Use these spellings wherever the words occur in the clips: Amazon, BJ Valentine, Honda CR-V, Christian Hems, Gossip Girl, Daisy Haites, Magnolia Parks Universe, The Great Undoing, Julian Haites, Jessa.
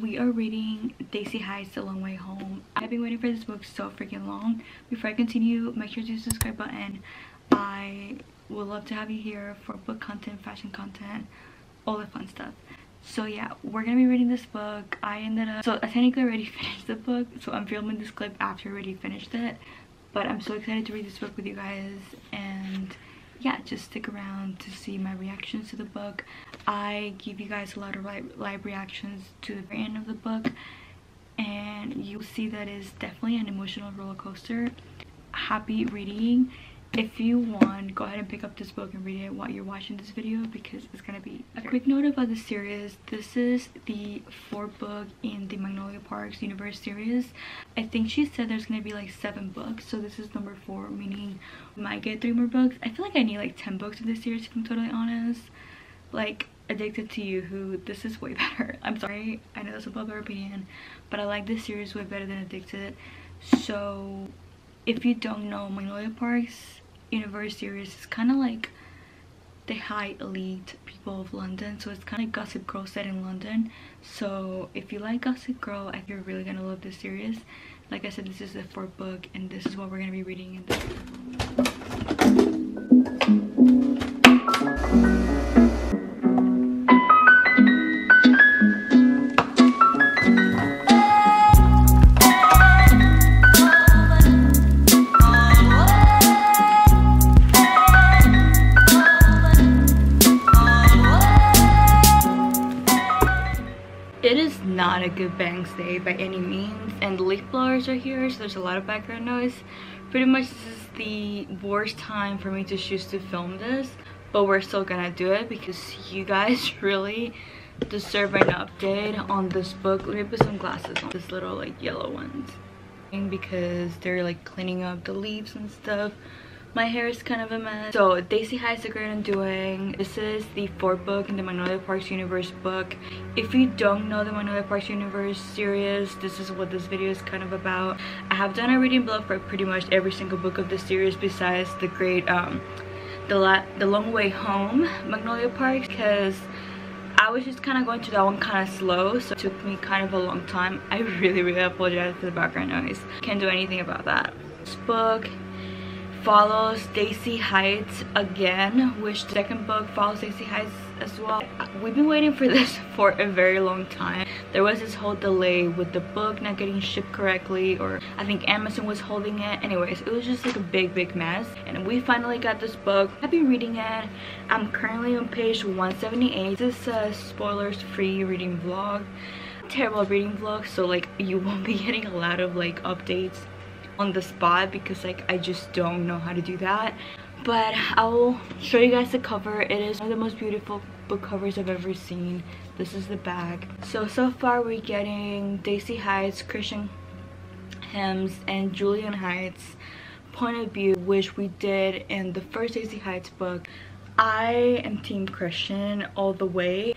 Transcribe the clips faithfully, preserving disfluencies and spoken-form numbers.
we are reading Daisy Haites, The Long Way Home. I've been waiting for this book so freaking long. Before I continue, make sure to hit the subscribe button. I would love to have you here for book content, fashion content, all the fun stuff. So yeah, we're gonna be reading this book. I ended up, so I technically already finished the book, so I'm filming this clip after I already finished it, but I'm so excited to read this book with you guys. And yeah, just stick around to see my reactions to the book. I give you guys a lot of live, live reactions to the very end of the book, and you'll see that it's definitely an emotional roller coaster. Happy reading. If you want, go ahead and pick up this book and read it while you're watching this video, because it's gonna be a quick note about the series. This is the fourth book in the Magnolia Parks Universe series. I think she said there's gonna be like seven books, so this is number four, meaning we might get three more books. I feel like I need like ten books of this series, if I'm totally honest. Like Addicted to You, who this is way better. I'm sorry, I know that's above our opinion, but I like this series way better than Addicted. So if you don't know, Magnolia Parks Universe series is kind of like the high elite people of London, so it's kind of like Gossip Girl set in London. So if you like Gossip Girl, I think you're really gonna love this series. Like I said, this is the fourth book, and this is what we're gonna be reading in this. Not a good bang day by any means, and the leaf blowers are here, so there's a lot of background noise. Pretty much this is the worst time for me to choose to film this, but we're still gonna do it because you guys really deserve an update on this book. Let me put some glasses on, this little like yellow ones, because they're like cleaning up the leaves and stuff. My hair is kind of a mess. So Daisy Haites, A Great Undoing. This is the fourth book in the Magnolia Parks Universe book. If you don't know the Magnolia Parks Universe series, this is what this video is kind of about. I have done a reading blog for pretty much every single book of the series besides the great, um, the, La the Long Way Home, Magnolia Parks, because I was just kind of going through that one kind of slow, so it took me kind of a long time. I really, really apologize for the background noise. Can't do anything about that. This book follows Daisy Haites again, which the second book follows Daisy Haites as well. We've been waiting for this for a very long time. There was this whole delay with the book not getting shipped correctly, or I think Amazon was holding it. Anyways, it was just like a big, big mess, and we finally got this book. I've been reading it. I'm currently on page one seventy-eight. This is a spoilers-free reading vlog. Terrible reading vlog, so like you won't be getting a lot of like updates on the spot, because like I just don't know how to do that. But I will show you guys the cover. It is one of the most beautiful book covers I've ever seen. This is the bag. So so far we're getting Daisy Haites, Christian Hems, and Julian Haites point of view, which we did in the first Daisy Haites book. I am team Christian all the way,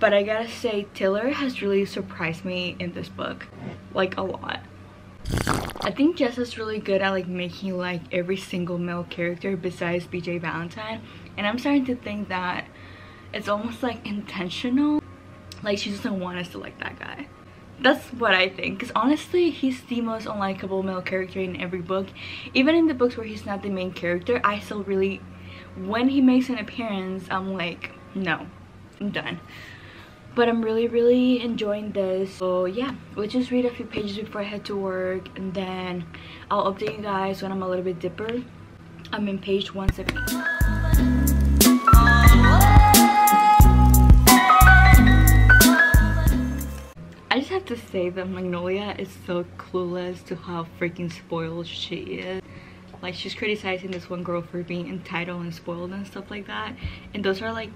but I gotta say Taylor has really surprised me in this book, like a lot. I think Jessa's really good at like making like every single male character besides B J Valentine, and I'm starting to think that it's almost like intentional, like she doesn't want us to like that guy. That's what I think, because honestly he's the most unlikable male character in every book. Even in the books where he's not the main character, I still really, when he makes an appearance, I'm like, no, I'm done. But I'm really, really enjoying this. So yeah, we'll just read a few pages before I head to work, and then I'll update you guys when I'm a little bit deeper. I'm in page one seventy-eight. I just have to say that Magnolia is so clueless to how freaking spoiled she is. Like, she's criticizing this one girl for being entitled and spoiled and stuff like that. And those are like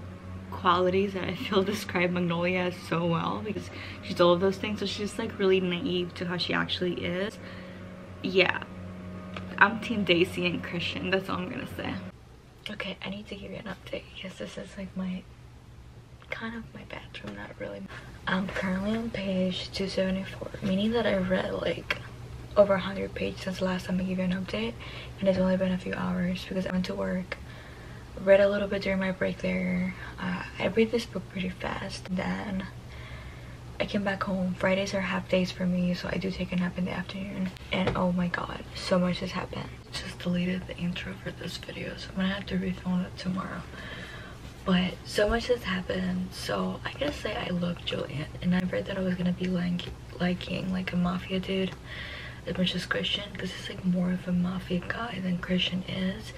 qualities that I feel describe Magnolia so well, because she's all of those things. So she's like really naive to how she actually is. Yeah, I'm team Daisy and Christian, that's all I'm gonna say. Okay, I need to give you an update because this is like my kind of my bathroom, not really. I'm currently on page two seventy-four, meaning that I read like over one hundred pages since the last time I gave you an update, and it's only been a few hours because I went to work. Read a little bit during my break there. Uh, I read this book pretty fast. Then I came back home. Fridays are half days for me, so I do take a nap in the afternoon. And oh my god, so much has happened. Just deleted the intro for this video, so I'm gonna have to refilm it tomorrow. But so much has happened, so I gotta say I love Julian. And I read that I was gonna be like liking like a mafia dude as much as Christian, because he's like more of a mafia guy than Christian is.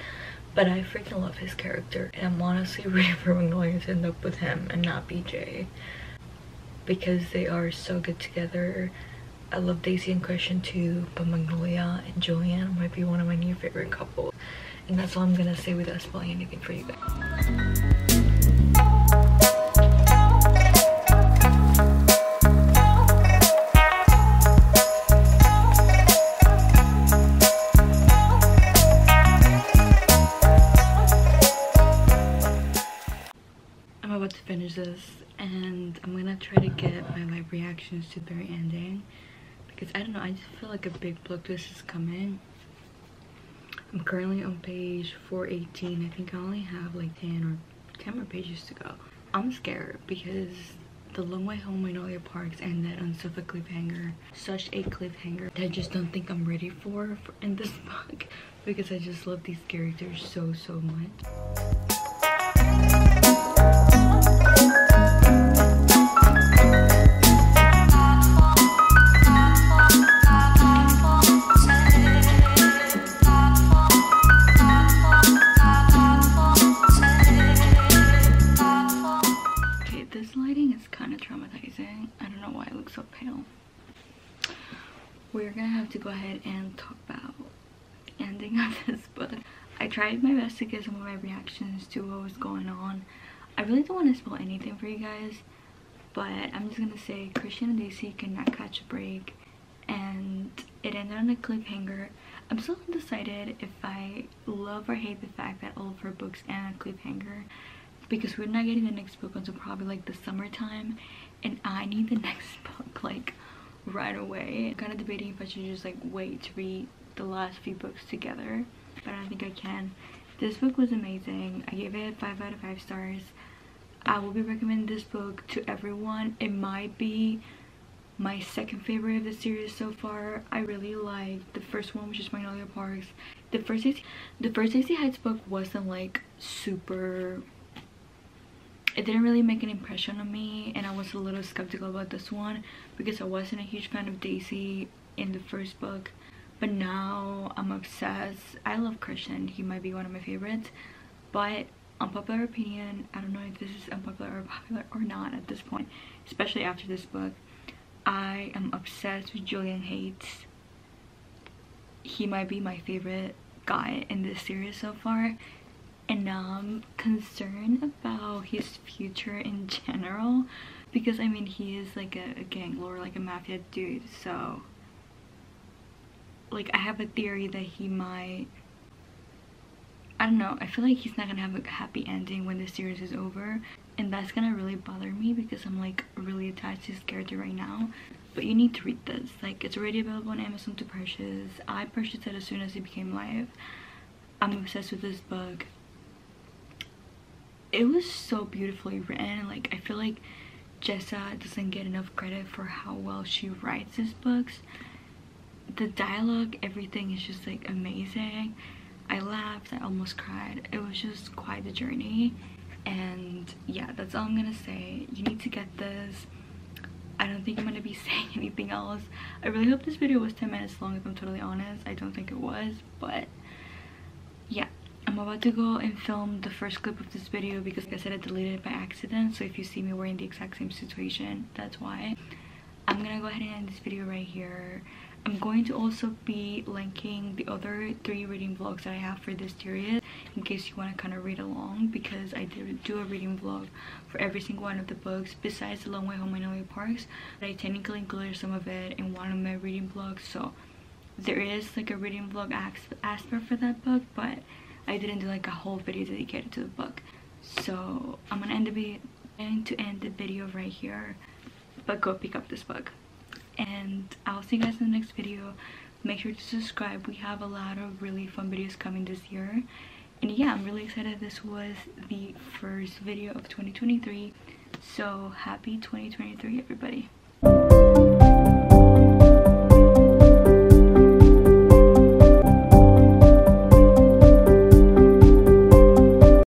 But I freaking love his character, and I'm honestly rooting for Magnolia to end up with him and not B J, because they are so good together. I love Daisy and Christian too, but Magnolia and Julian might be one of my new favorite couples. And that's all I'm gonna say without spoiling anything for you guys. And I'm gonna try to get my live reactions to their ending, because I don't know, I just feel like a big plot twist is coming. I'm currently on page four eighteen. I think I only have like ten or ten more pages to go. I'm scared because The Long Way Home, Magnolia Parks ended on such a cliffhanger, such a cliffhanger that I just don't think I'm ready for, for in this book, because I just love these characters so so much. We're gonna have to go ahead and talk about the ending of this book. I tried my best to get some of my reactions to what was going on. I really don't want to spoil anything for you guys, but I'm just gonna say Christian and Daisy cannot catch a break, and it ended on a cliffhanger. I'm still undecided if I love or hate the fact that all of her books end on a cliffhanger, because we're not getting the next book until probably like the summertime, and I need the next book like right away. I'm kind of debating if I should just like wait to read the last few books together, but I don't think I can. This book was amazing. I gave it five out of five stars. I will be recommending this book to everyone. It might be my second favorite of the series so far. I really liked the first one, which is Magnolia Parks. The first Daisy, the first Daisy Haites book wasn't like super. It didn't really make an impression on me, and I was a little skeptical about this one because I wasn't a huge fan of Daisy in the first book, but now I'm obsessed. I love Christian. He might be one of my favorites, but unpopular opinion, I don't know if this is unpopular or popular or not at this point, especially after this book, I am obsessed with Julian Haites. He might be my favorite guy in this series so far. And now I'm concerned about his future in general, because I mean he is like a, a gang lord, like a mafia dude, so like I have a theory that he might, I don't know, I feel like he's not gonna have a happy ending when the series is over, and that's gonna really bother me because I'm like really attached to his character right now. But you need to read this, like it's already available on Amazon to purchase. I purchased it as soon as it became live. I'm obsessed with this book. It was so beautifully written. Like I feel like Jessa doesn't get enough credit for how well she writes these books. The dialogue, everything is just like amazing. I laughed, I almost cried. It was just quite the journey. And yeah, that's all I'm gonna say. You need to get this. I don't think I'm gonna be saying anything else. I really hope this video was ten minutes long, if I'm totally honest. I don't think it was, but yeah. I'm about to go and film the first clip of this video because like I said, I deleted it by accident, so if you see me we're in the exact same situation, that's why. I'm gonna go ahead and end this video right here. I'm going to also be linking the other three reading vlogs that I have for this series in case you want to kind of read along, because I did do a reading vlog for every single one of the books besides The Long Way Home, Magnolia Parks, but I technically included some of it in one of my reading vlogs, so there is like a reading vlog aspect for that book, but I didn't do like a whole video dedicated to the book. So I'm gonna end the going to end the video right here, but go pick up this book, and I'll see you guys in the next video. Make sure to subscribe. We have a lot of really fun videos coming this year, and yeah, I'm really excited. This was the first video of twenty twenty-three, so happy twenty twenty-three everybody.